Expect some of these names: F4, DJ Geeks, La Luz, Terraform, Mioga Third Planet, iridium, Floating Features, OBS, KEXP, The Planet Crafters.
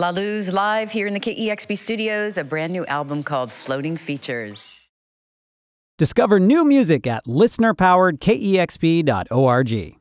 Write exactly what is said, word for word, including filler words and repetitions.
La Luz live here in the K E X P studios, a brand new album called Floating Features. Discover new music at listener powered K E X P dot org.